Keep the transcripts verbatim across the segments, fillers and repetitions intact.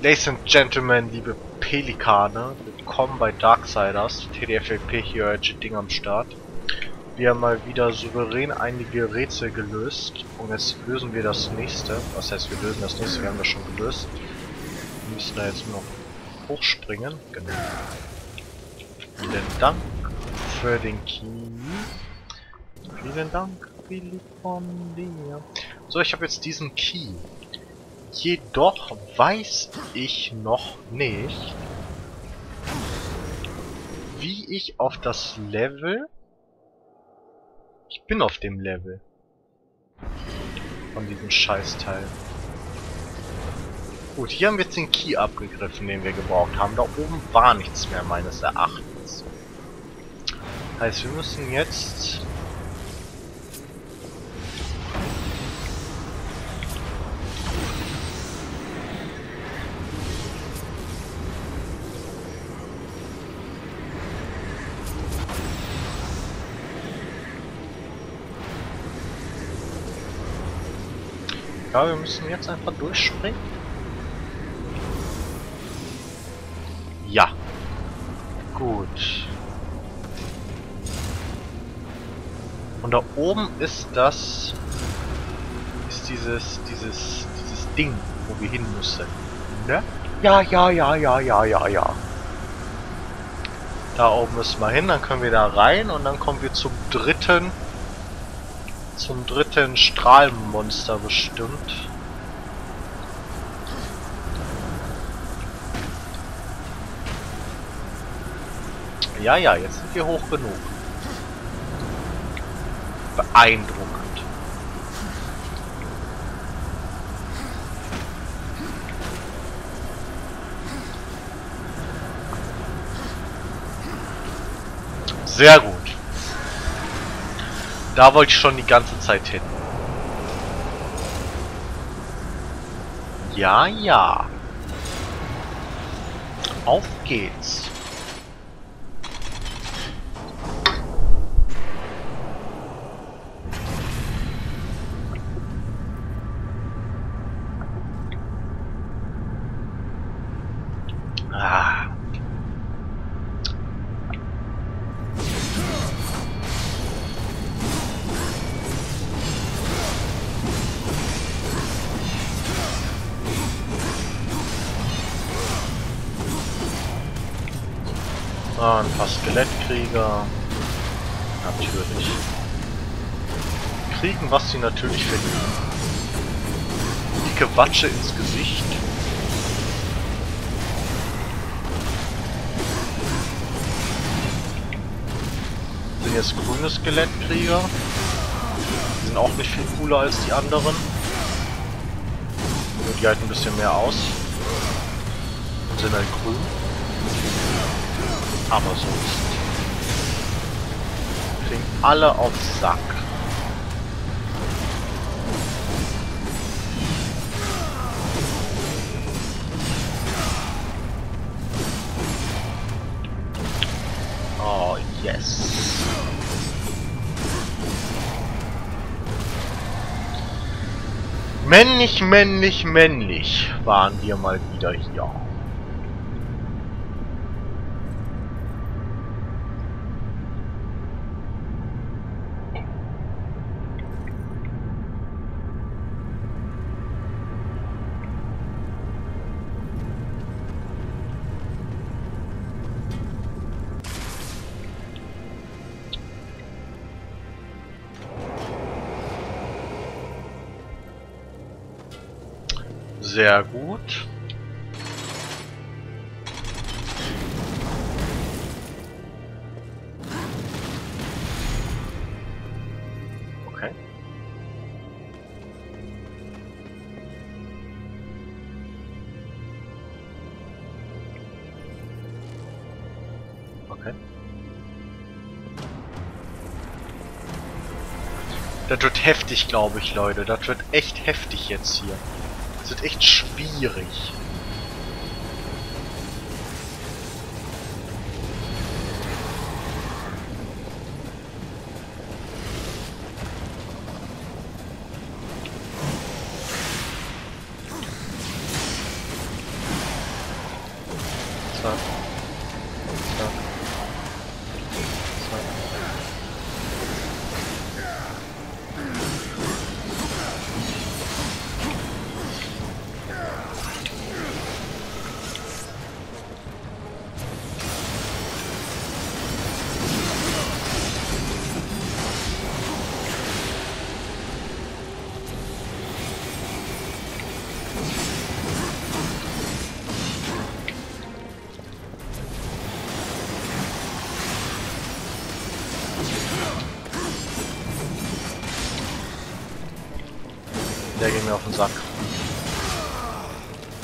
Ladies and Gentlemen, liebe Pelikane, willkommen bei Darksiders, T D F L P hier, euer Ding am Start. Wir haben mal wieder souverän einige Rätsel gelöst und jetzt lösen wir das nächste. Was heißt, wir lösen das nächste, wir haben das schon gelöst. Wir müssen da jetzt nur noch hochspringen. Genau. Vielen Dank für den Key. Vielen Dank, Willi von dir. So, ich habe jetzt diesen Key. Jedoch weiß ich noch nicht, wie ich auf das Level... Ich bin auf dem Level. Von diesem Scheißteil. Gut, hier haben wir jetzt den Key abgegriffen, den wir gebraucht haben. Da oben war nichts mehr, meines Erachtens. Heißt, wir müssen jetzt... Ja, wir müssen jetzt einfach durchspringen. Ja. Gut. Und da oben ist das... Ist dieses... Dieses... Dieses Ding, wo wir hin müssen. Ne? Ja, ja, ja, ja, ja, ja, ja. Da oben müssen wir hin, dann können wir da rein und dann kommen wir zum dritten... Zum dritten Strahlenmonster bestimmt. Ja, ja, jetzt sind wir hoch genug. Beeindruckend. Sehr gut. Da wollte ich schon die ganze Zeit hin. Ja, ja. Auf geht's. Ah. Ah, ein paar Skelettkrieger. Natürlich. Kriegen, was sie natürlich finden. Dicke Watsche ins Gesicht. Sind jetzt grüne Skelettkrieger. Die sind auch nicht viel cooler als die anderen. Nur die halten ein bisschen mehr aus. Und sind halt grün. Aber sonst kriegen alle auf Sack. Oh, yes. Männlich, männlich, männlich waren wir mal wieder hier. Sehr gut. Okay. Okay. Das wird heftig, glaube ich, Leute. Das wird echt heftig jetzt hier. Das wird echt schwierig. Zack. Und zack.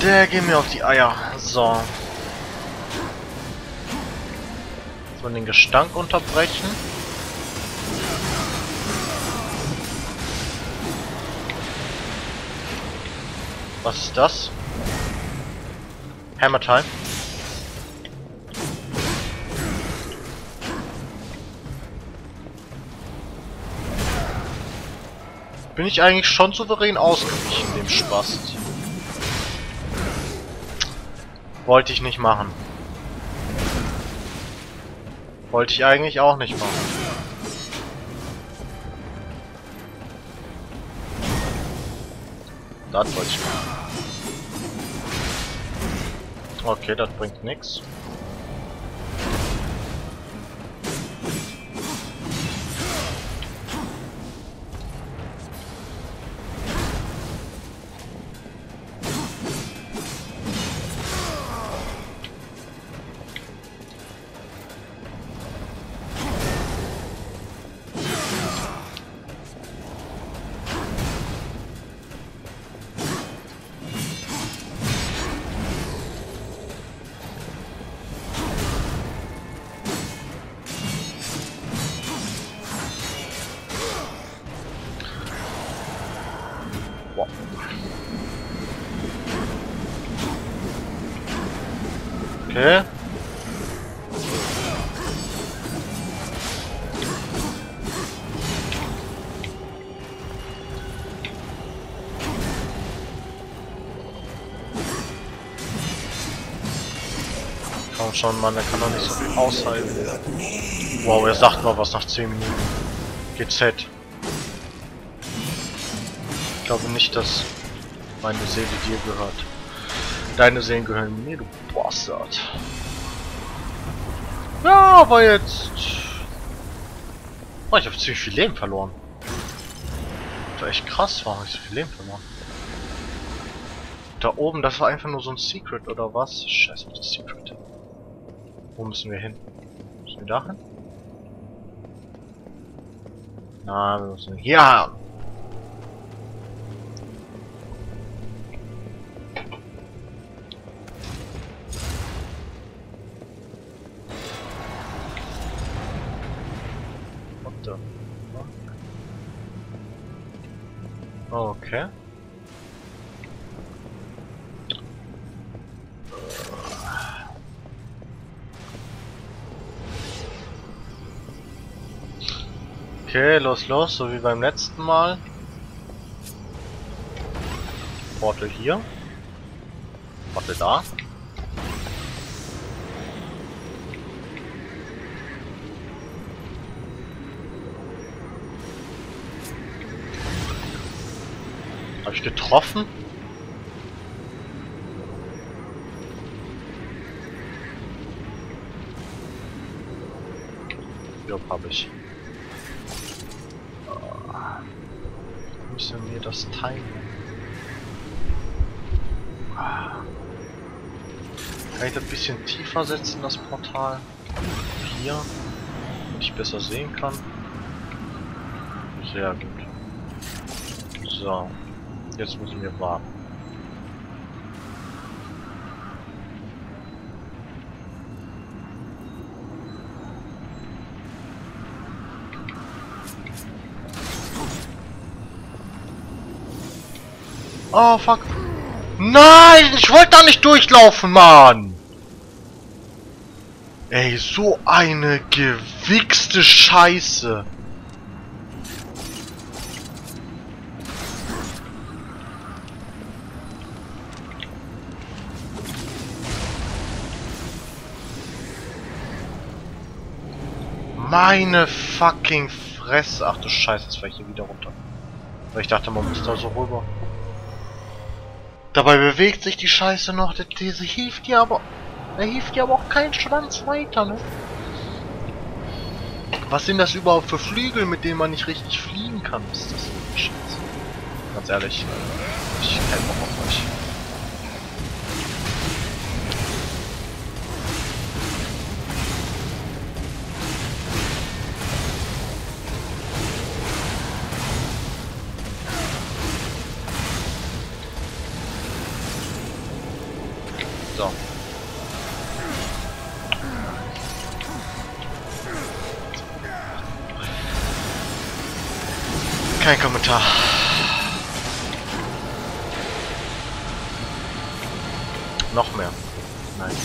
Der geht mir auf den Sack. Der geht mir auf die Eier. So. Von den Gestank unterbrechen. Was ist das? Hammer Time. Bin ich eigentlich schon souverän ausgeglichen, dem Spaß. Wollte ich nicht machen. Wollte ich eigentlich auch nicht machen. Das wollte ich machen. Okay, das bringt nichts. Okay. Komm schon, Mann, der kann doch nicht so viel aushalten. Wow, er sagt mal was nach zehn Minuten. G Z. Ich glaube nicht, dass meine Seele dir gehört. Deine Seelen gehören mir, du Bastard. Ja, aber jetzt... Oh, ich habe ziemlich viel Leben verloren. Das war echt krass, warum habe ich so viel Leben verloren? Da oben, das war einfach nur so ein Secret, oder was? Scheiße, das ist Secret. Wo müssen wir hin? Müssen wir da hin? Nein, wir müssen hier haben. Okay. Okay, los, los, so wie beim letzten Mal. Portal hier. Portal da. Habe ich getroffen? Ja, habe ich. Müssen wir das teilen? Kann ich das ein bisschen tiefer setzen, das Portal? Hier, damit ich besser sehen kann. Sehr gut. So. Jetzt müssen wir warten. Oh fuck. Nein, ich wollte da nicht durchlaufen, Mann. Ey, so eine gewichste Scheiße. Meine fucking Fresse. Ach du Scheiße, jetzt fahre ich hier wieder runter. Weil ich dachte, man muss da so rüber. Dabei bewegt sich die Scheiße noch. Der These hieft dir aber... Er hieft dir aber auch keinen Schwanz weiter, ne? Was sind das überhaupt für Flügel, mit denen man nicht richtig fliegen kann? Ist das so ein Scheiß? Ganz ehrlich, ich hab keinen Bock auf euch. So. Kein Kommentar. Noch mehr. Nice.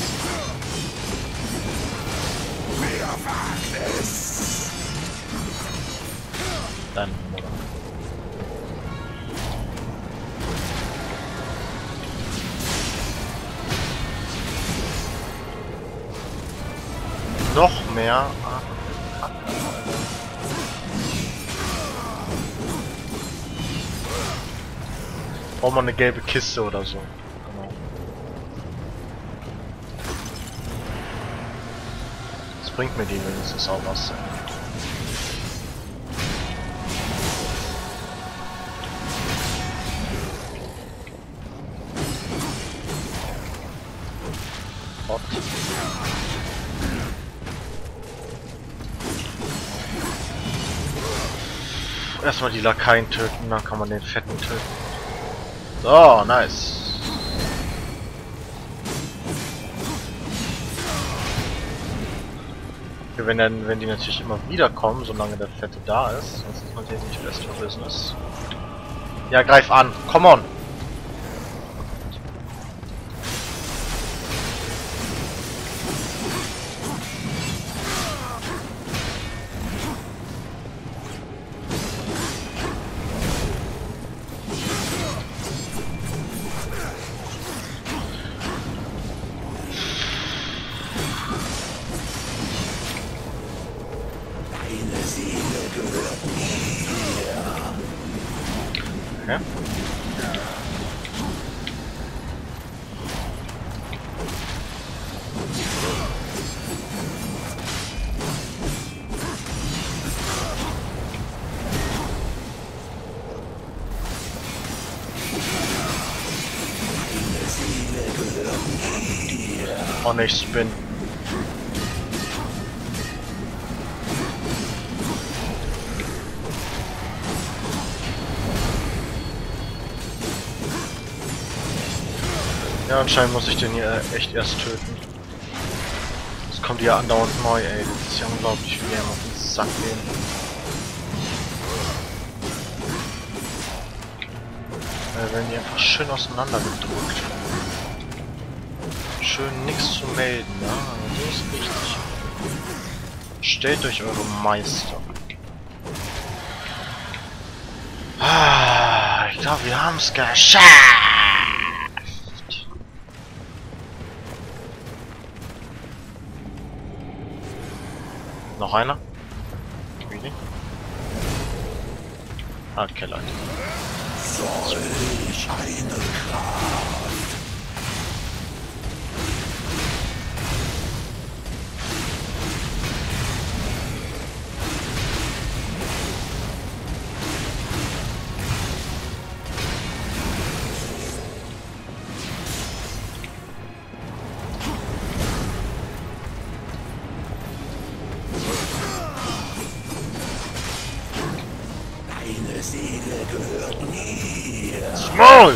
Dann. Noch mehr. Braucht man eine gelbe Kiste oder so. Genau. Das bringt mir die wenigstens auch was. Gott. Erstmal die Lakaien töten, dann kann man den Fetten töten. Oh, nice. Wenn, dann, wenn die natürlich immer wieder kommen, solange der Fette da ist, sonst ist man hier nicht best for business. Ja, greif an. Come on. Okay. Und ich bin. Ja, anscheinend muss ich den hier echt erst töten. Das kommt ja andauernd neu, ey. Das ist ja unglaublich, wie der immer auf den Sack gehen. Da werden die einfach schön auseinandergedrückt. Schön nichts zu melden, ja. So ist richtig. Stellt euch eure Meister. Ah, ich glaube, wir haben es geschafft. Noch einer? Really? Okay, Leute. Soll ich eine Small!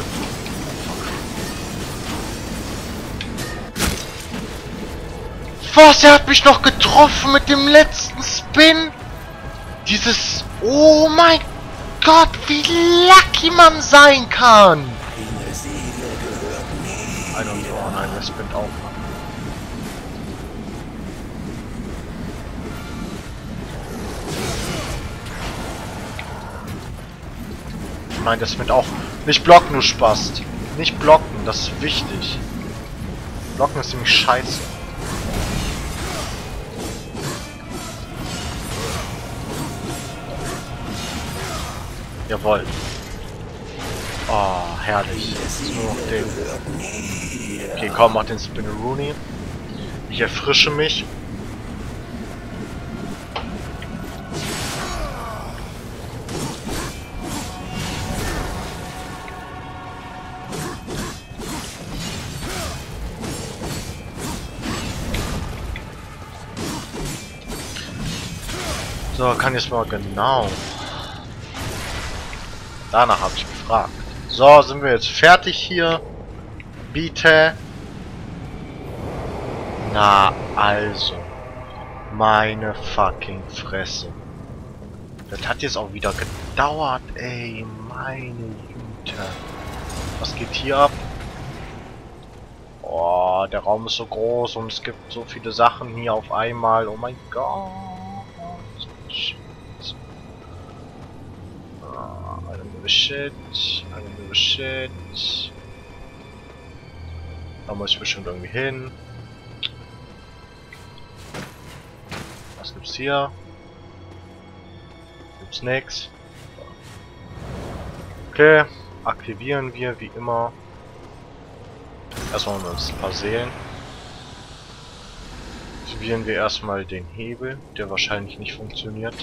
Was? Er hat mich noch getroffen mit dem letzten Spin! Dieses... Oh mein Gott, wie lucky man sein kann! Eine Seele gehört mir. Oh nein, das spinnt auch. Nein, das mit auch. Nicht blocken, du Spast. Nicht blocken, das ist wichtig. Blocken ist nämlich scheiße. Jawohl. Oh, herrlich. Nur noch den. Okay, komm, mach den Spinneroony. Ich erfrische mich. So, kann ich mal genau. Danach habe ich gefragt. So, sind wir jetzt fertig hier? Bitte. Na, also. Meine fucking Fresse. Das hat jetzt auch wieder gedauert, ey. Meine Güte. Was geht hier ab? Oh, der Raum ist so groß und es gibt so viele Sachen hier auf einmal. Oh mein Gott. Shit, I don't give a shit. Da muss ich bestimmt irgendwie hin. Was gibt's hier? Gibt's nix. Okay, aktivieren wir wie immer. Erstmal wollen wir uns ein paar Seelen. Aktivieren wir erstmal den Hebel, der wahrscheinlich nicht funktioniert.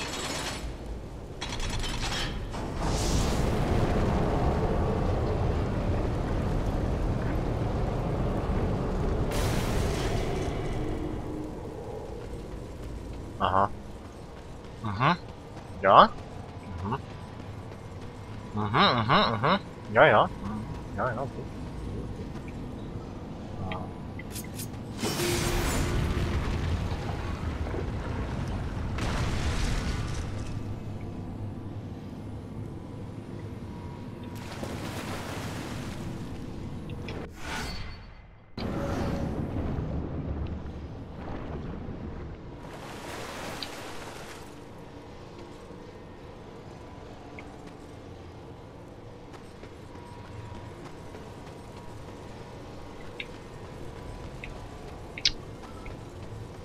Aha. Mhm. Ja. Mhm. Mhm, mhm, mhm. Ja, ja. Ja, ja.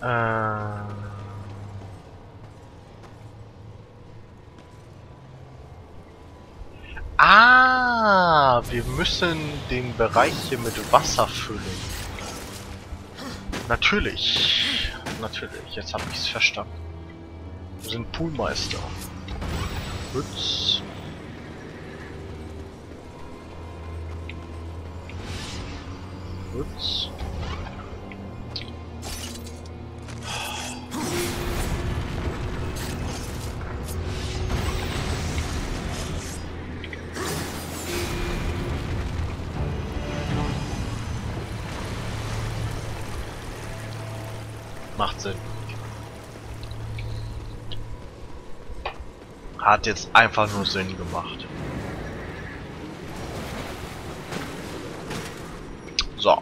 Äh. Ah, wir müssen den Bereich hier mit Wasser füllen. Natürlich. Natürlich, jetzt habe ich es verstanden. Wir sind Poolmeister. Ups. Ups. Macht Sinn. Hat jetzt einfach nur Sinn gemacht. So.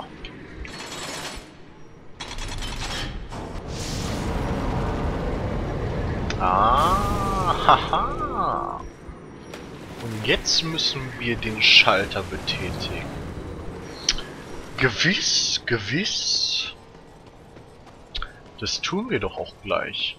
Ah, haha. Und jetzt müssen wir den Schalter betätigen. Gewiss, gewiss. Das tun wir doch auch gleich.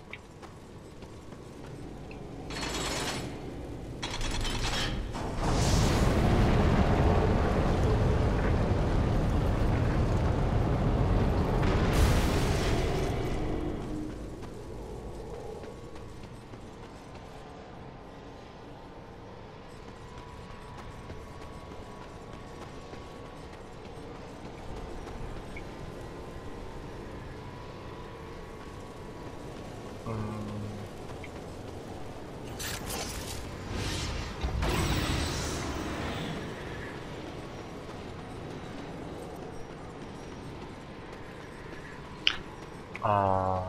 Ah.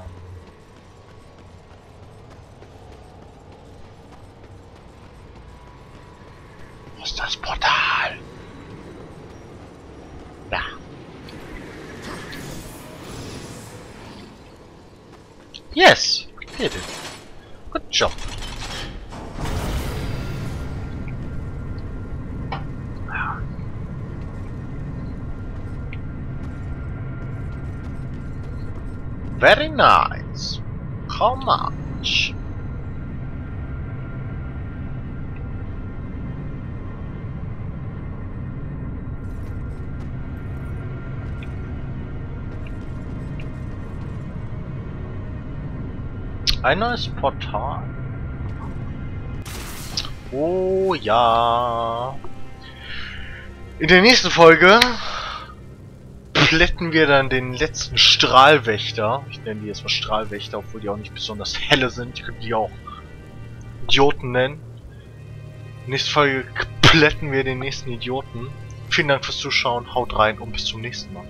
Wo ist das Portal? Da. Yes, did it. Good job. Very nice. How much? ein neues Portal. Oh ja. In der nächsten Folge plätten wir dann den letzten Strahlwächter. Ich nenne die jetzt mal Strahlwächter, obwohl die auch nicht besonders helle sind. Ich könnte die auch Idioten nennen. Nächste Folge plätten wir den nächsten Idioten. Vielen Dank fürs Zuschauen, haut rein und bis zum nächsten Mal.